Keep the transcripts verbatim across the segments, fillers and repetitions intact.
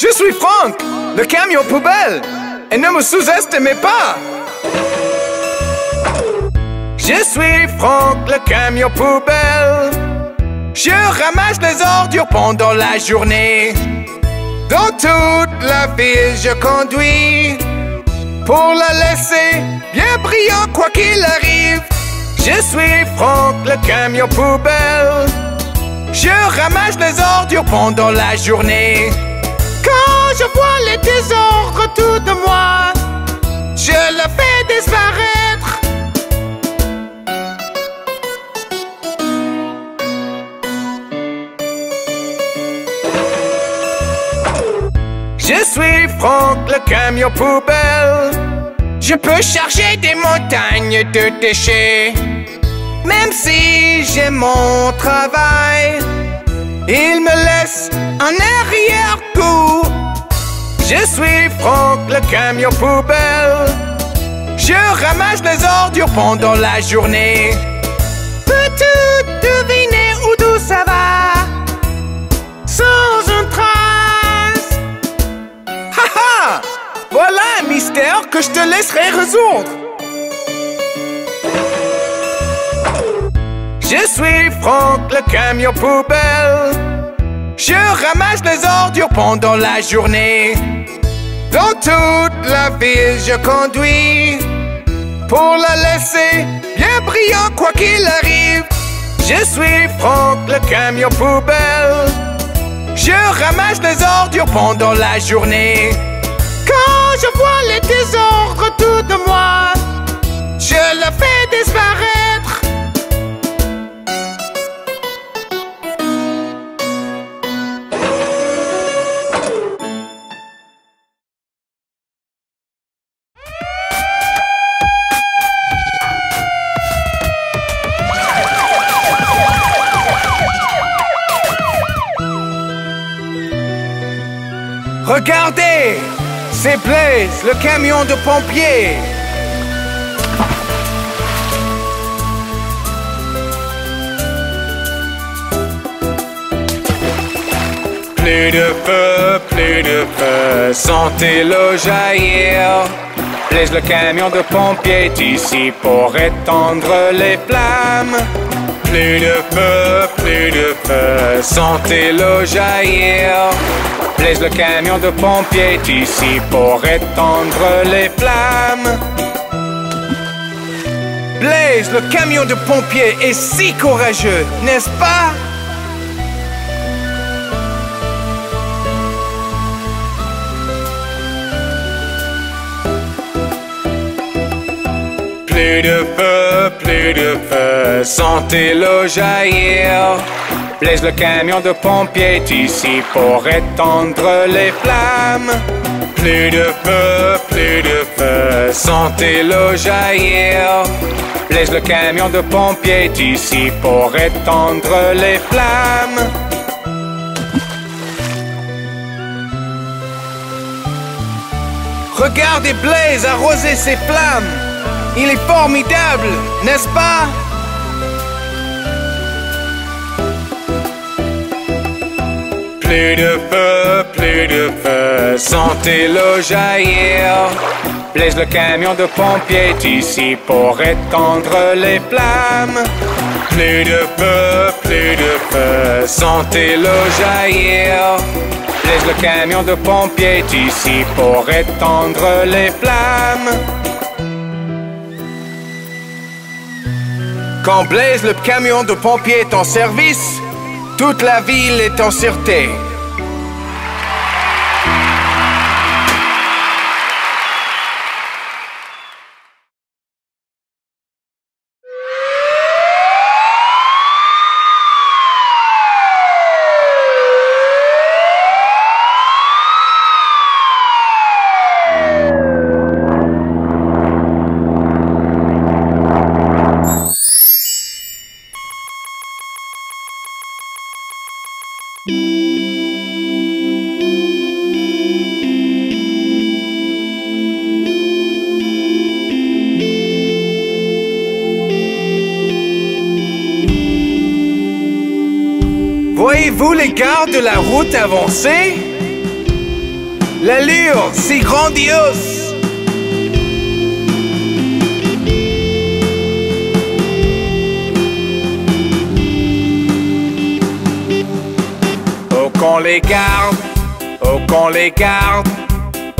Je suis Franck, le camion poubelle. Et ne me sous-estimez pas. Je suis Franck, le camion poubelle. Je ramasse les ordures pendant la journée. Dans toute la ville, je conduis pour la laisser bien brillant quoi qu'il arrive. Je suis Franck, le camion poubelle. Je ramasse les ordures pendant la journée. Quand je vois les désordres autour de moi, je le fais disparaître. Je suis Franck, le camion poubelle. Je peux charger des montagnes de déchets. Même si j'ai mon travail, il me laisse un arrière-goût. Je suis Franck, le camion poubelle. Je ramasse les ordures pendant la journée. Peux-tu deviner où d'où ça va sans une trace? Haha! Voilà un mystère que je te laisserai résoudre. Je suis Franck, le camion poubelle. Je ramasse les ordures pendant la journée. Dans toute la ville, je conduis pour la laisser bien brillant quoi qu'il arrive. Je suis Franck, le camion poubelle. Je ramasse les ordures pendant la journée. Quand je vois les désordres autour de moi, je le fais disparaître. Regardez, c'est Blaze, le camion de pompiers. Plus de feu, plus de feu, sentez-le jaillir. Blaze, le camion de pompiers, est ici pour éteindre les flammes. Plus de feu, plus de feu, sentez-le jaillir. Blaze, le camion de pompiers, est ici pour éteindre les flammes. Blaze, le camion de pompiers, est si courageux, n'est-ce pas? Plus de feu, plus de feu, sentez-le jaillir. Blaze, le camion de pompiers, est ici pour éteindre les flammes. Plus de feu, plus de feu, sentez-le jaillir. Blaze, le camion de pompiers, est ici pour éteindre les flammes. Regardez Blaze arroser ses flammes. Il est formidable, n'est-ce pas? Plus de feu, plus de feu, sentez-le jaillir. Blaze, le camion de pompiers, est ici pour éteindre les flammes. Plus de feu, plus de feu, sentez-le jaillir. Blaze, le camion de pompiers, est ici pour éteindre les flammes. Quand Blaze, le camion de pompiers, est en service, toute la ville est en sûreté. Voyez-vous les gardes de la route avancée? L'allure, c'est grandiose. Oh qu'on les garde, oh qu'on les garde,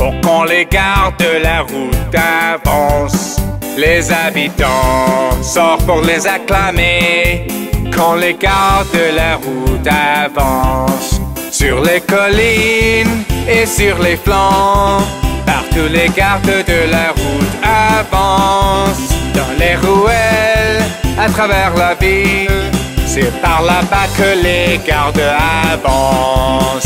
oh qu'on les garde, la route avance. Les habitants sortent pour les acclamer. Qu'on les garde, la route avance. Sur les collines et sur les flancs, partout les gardes de la route avancent. Dans les ruelles, à travers la ville, c'est par là-bas que les gardes avancent.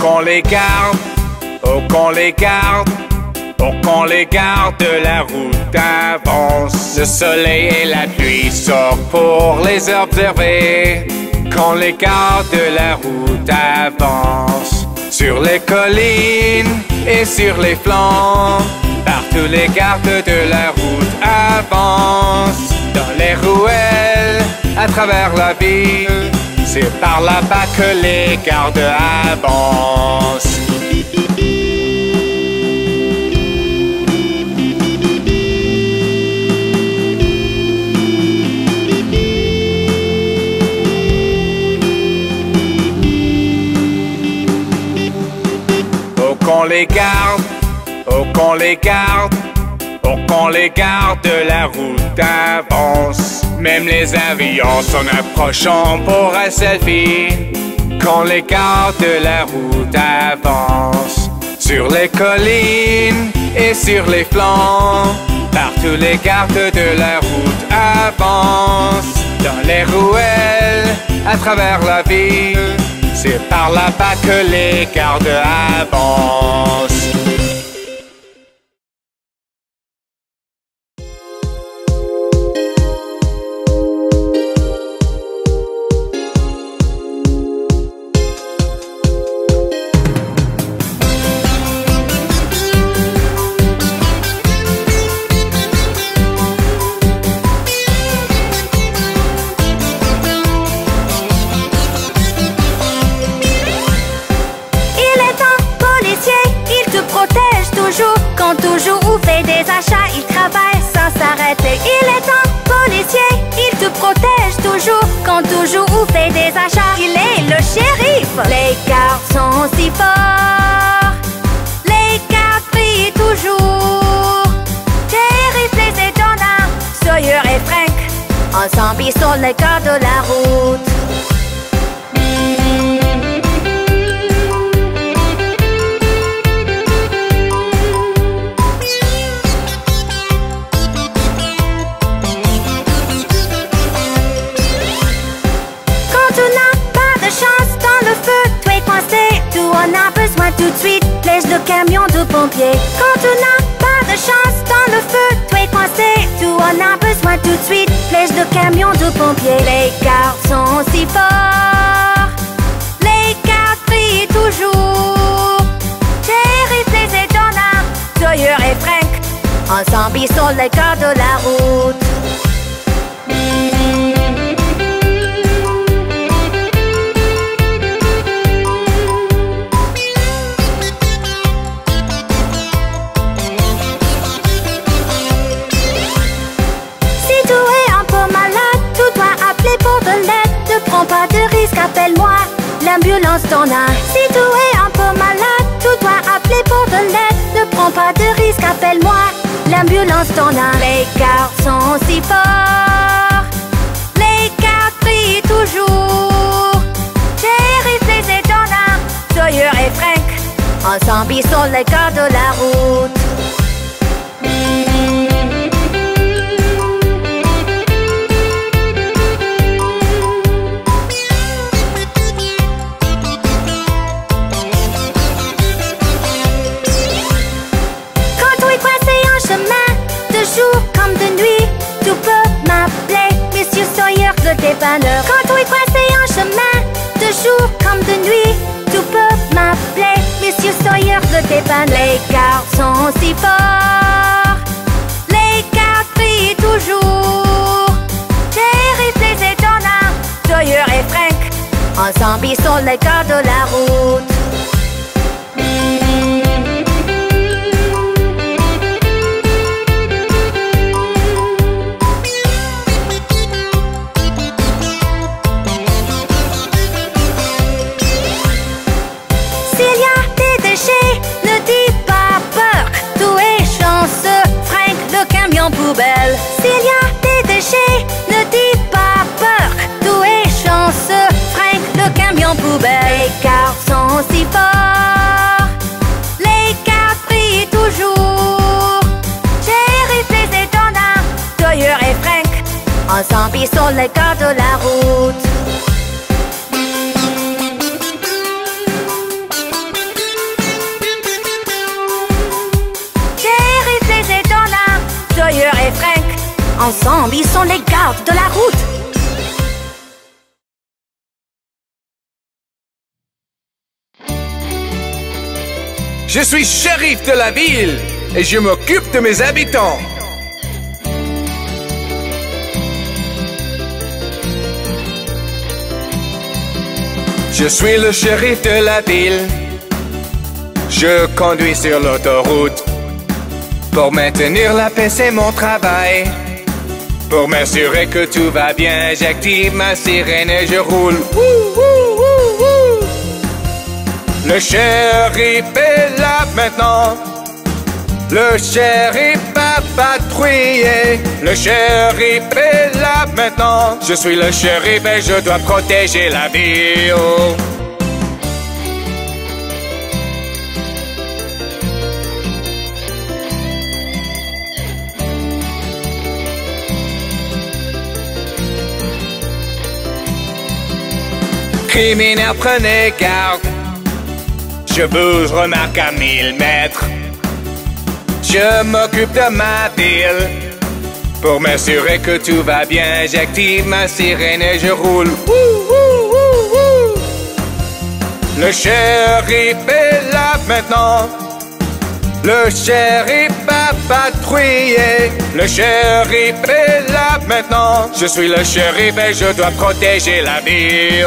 Qu'on les garde, oh qu'on les garde, oh qu'on les garde, la route avance. Le soleil et la pluie sortent pour les observer. Qu'on les garde, la route avance. Sur les collines et sur les flancs, partout les gardes de la route avancent. Dans les ruelles, à travers la ville, c'est par là-bas que les gardes avancent. Oh qu'on les garde, oh qu'on les garde, oh qu'on les garde, la route avance. Même les avions s'en approchant pour un selfie. Qu'on les garde, la route avance. Sur les collines et sur les flancs, partout les gardes de la route avancent. Dans les ruelles, à travers la ville, c'est par là-bas que les gardes avancent. Les gardes sont si forts, les gardes brillent toujours. Terry, Blaze et Donna, Sawyer et Frank, ensemble ils sont les gardes de la route. Tout de suite, Blaze le camion de pompiers. Quand on n'a pas de chance dans le feu, tu es coincé, tu en as besoin tout de suite, Blaze le camion de pompiers. Les gardes sont si forts, les gardes brillent toujours. Terry, Blaze et Donna, Sawyer et Frank, ensemble ils sont les gardes de la route. Appelle-moi, l'ambulance t'en a. Si tu es un peu malade, tu dois appeler pour de l'aide. Ne prends pas de risque, appelle-moi, l'ambulance t'en a. Les gardes sont si forts, les gardes brillent toujours. Terry, Blaze et Donna, Sawyer et Frank, ensemble ils sont les gardes de la route. Quand on est coincé en chemin, de jour comme de nuit, tu peux m'appeler. Monsieur Sawyer se dépanne. Les cartes sont si forts, les cartes brillent toujours. Jerry, Blaze et Donna, Sawyer et Frank, ensemble ils sont les cartes de la route. S'il y a des déchets, ne dis pas peur. Tout est chanceux, Frank, le camion poubelle. Les cartes sont si forts, les cartes brillent toujours. Jerry, Blaze et Donna, Sawyer et Frank, ensemble ils sont les cartes de la route. Sawyer et Frank, ensemble ils sont les gardes de la route. Je suis shérif de la ville et je m'occupe de mes habitants. Je suis le shérif de la ville. Je conduis sur l'autoroute. Pour maintenir la paix, c'est mon travail. Pour m'assurer que tout va bien, j'active ma sirène et je roule. Ouh, ouh, ouh, ouh. Le shérif est là maintenant. Le shérif a patrouillé. Le shérif est là maintenant. Je suis le shérif et je dois protéger la ville. Criminels, prenez garde. Je bouge, remarque à mille mètres. Je m'occupe de ma ville. Pour m'assurer que tout va bien, j'active ma sirène et je roule. Ouh, ouh, ouh, ouh. Le shérif est là maintenant. Le shérif a patrouillé. Le shérif est là maintenant. Je suis le shérif et je dois protéger la ville.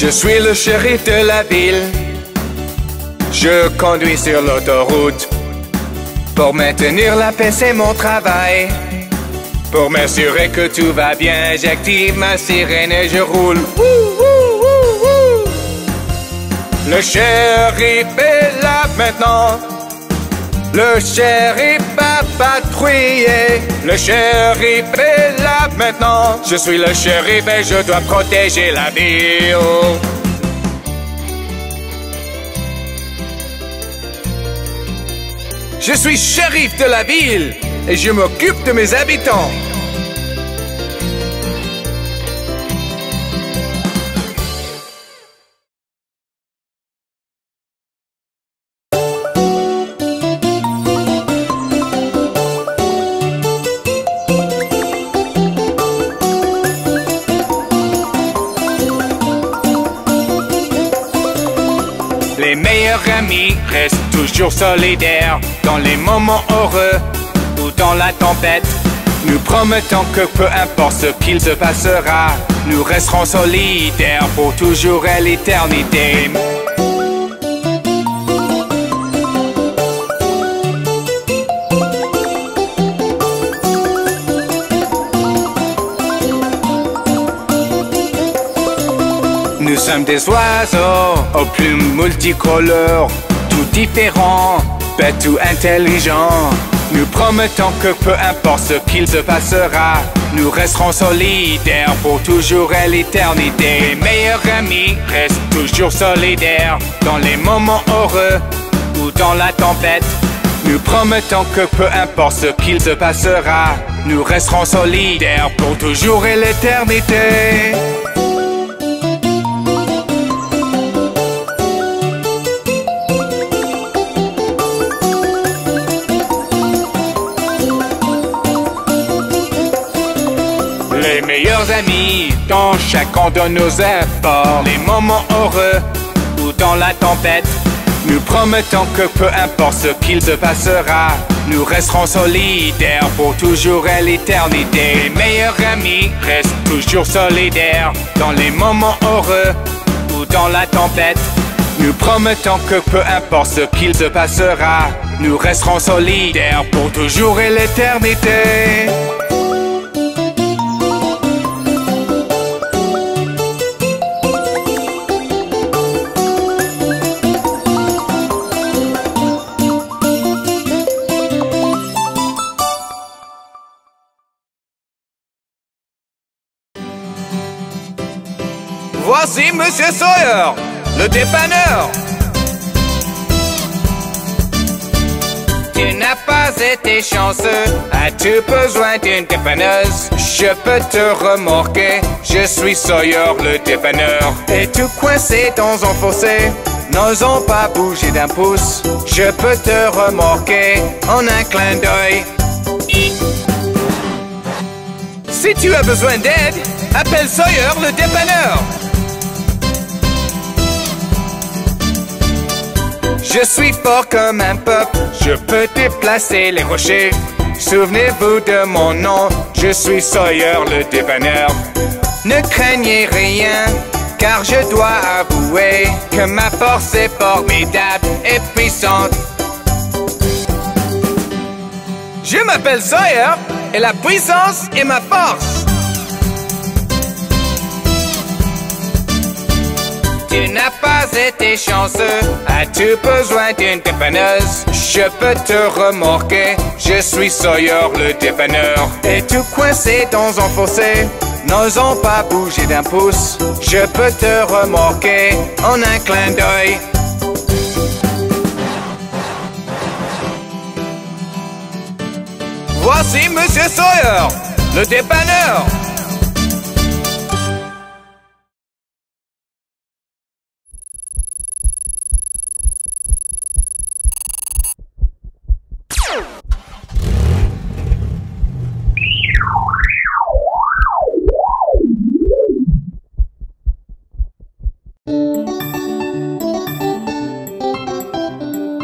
Je suis le shérif de la ville. Je conduis sur l'autoroute. Pour maintenir la paix, c'est mon travail. Pour m'assurer que tout va bien, j'active ma sirène et je roule. Ouh, ouh, ouh, ouh. Le shérif est là maintenant. Le shérif a patrouillé. Le shérif est là maintenant. Je suis le shérif et je dois protéger la ville. Je suis shérif de la ville et je m'occupe de mes habitants. Les meilleurs amis restent toujours solidaires dans les moments heureux ou dans la tempête. Nous promettons que peu importe ce qu'il se passera, nous resterons solidaires pour toujours et l'éternité. Nous sommes des oiseaux aux plumes multicolores, tout différents, mais tout intelligents. Nous promettons que peu importe ce qu'il se passera, nous resterons solidaires pour toujours et l'éternité. Les meilleurs amis restent toujours solidaires dans les moments heureux ou dans la tempête. Nous promettons que peu importe ce qu'il se passera, nous resterons solidaires pour toujours et l'éternité. amis, quand chacun donne nos efforts, les moments heureux ou dans la tempête, nous promettons que peu importe ce qu'il se passera, nous resterons solidaires pour toujours et l'éternité. Les meilleurs amis restent toujours solidaires, dans les moments heureux ou dans la tempête, nous promettons que peu importe ce qu'il se passera, nous resterons solidaires pour toujours et l'éternité. Voici Monsieur Sawyer, le dépanneur. Tu n'as pas été chanceux, as-tu besoin d'une dépanneuse? Je peux te remorquer, je suis Sawyer, le dépanneur. Es-tu coincé dans un fossé, n'osant pas bouger d'un pouce? Je peux te remorquer en un clin d'œil. Si tu as besoin d'aide, appelle Sawyer, le dépanneur. Je suis fort comme un pop, je peux déplacer les rochers. Souvenez-vous de mon nom, je suis Sawyer le dépanneur. Ne craignez rien, car je dois avouer que ma force est formidable et puissante. Je m'appelle Sawyer, et la puissance est ma force. Tu n'as pas été chanceux, as-tu besoin d'une dépanneuse? Je peux te remorquer, je suis Sawyer le dépanneur. Es-tu coincé dans un fossé, n'osant pas bouger d'un pouce? Je peux te remorquer en un clin d'œil. Voici Monsieur Sawyer, le dépanneur.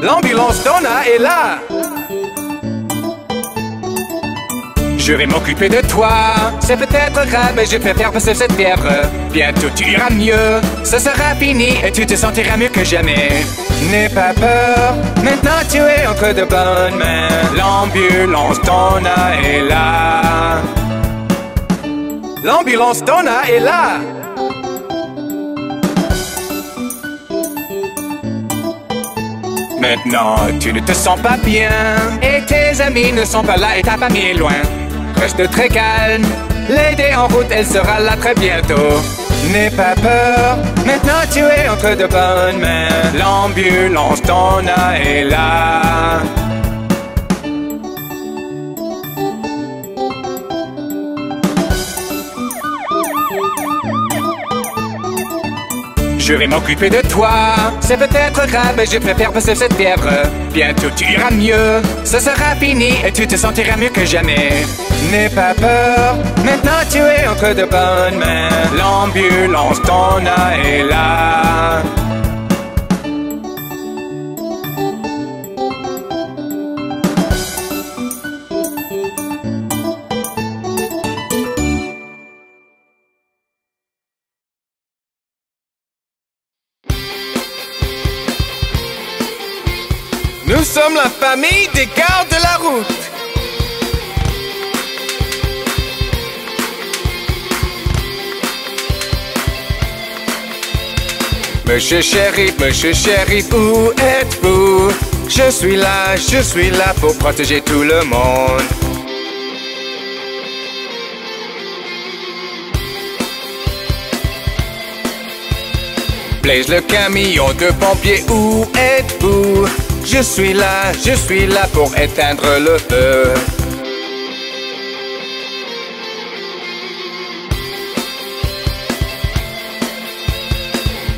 L'ambulance Donna est là. Je vais m'occuper de toi. C'est peut-être grave, mais je préfère passer cette fièvre. Bientôt tu iras mieux, ce sera fini et tu te sentiras mieux que jamais. N'aie pas peur, maintenant tu es entre de bonnes mains. L'ambulance Donna est là. L'ambulance Donna est là. Maintenant tu ne te sens pas bien, et tes amis ne sont pas là et ta famille est loin. Reste très calme, l'aide en route, elle sera là très bientôt. N'aie pas peur, maintenant tu es entre de bonnes mains. L'ambulance Donna est là. Je vais m'occuper de toi. C'est peut-être grave, mais je préfère passer cette fièvre. Bientôt tu iras mieux, ce sera fini et tu te sentiras mieux que jamais. N'aie pas peur, maintenant tu es entre de bonnes mains. L'ambulance Donna est là. Nous sommes la famille des gardes de la route. Monsieur Shérif, Monsieur Shérif, où êtes-vous? Je suis là, je suis là pour protéger tout le monde. Blaze le camion de pompiers, où êtes-vous? Je suis là, je suis là pour éteindre le feu.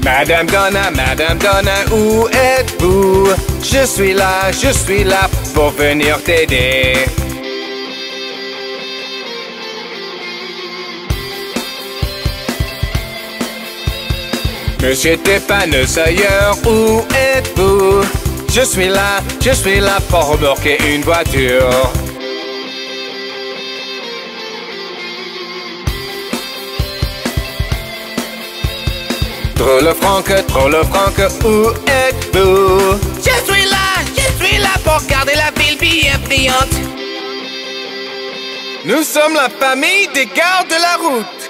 Madame Donna, Madame Donna, où êtes-vous? Je suis là, je suis là pour venir t'aider. Monsieur Téphane Sawyer, où êtes-vous? Je suis là, je suis là pour remorquer une voiture. Drôle Franck, drôle Franck, où êtes-vous? Je suis là, je suis là pour garder la ville bien brillante. Nous sommes la famille des gardes de la route.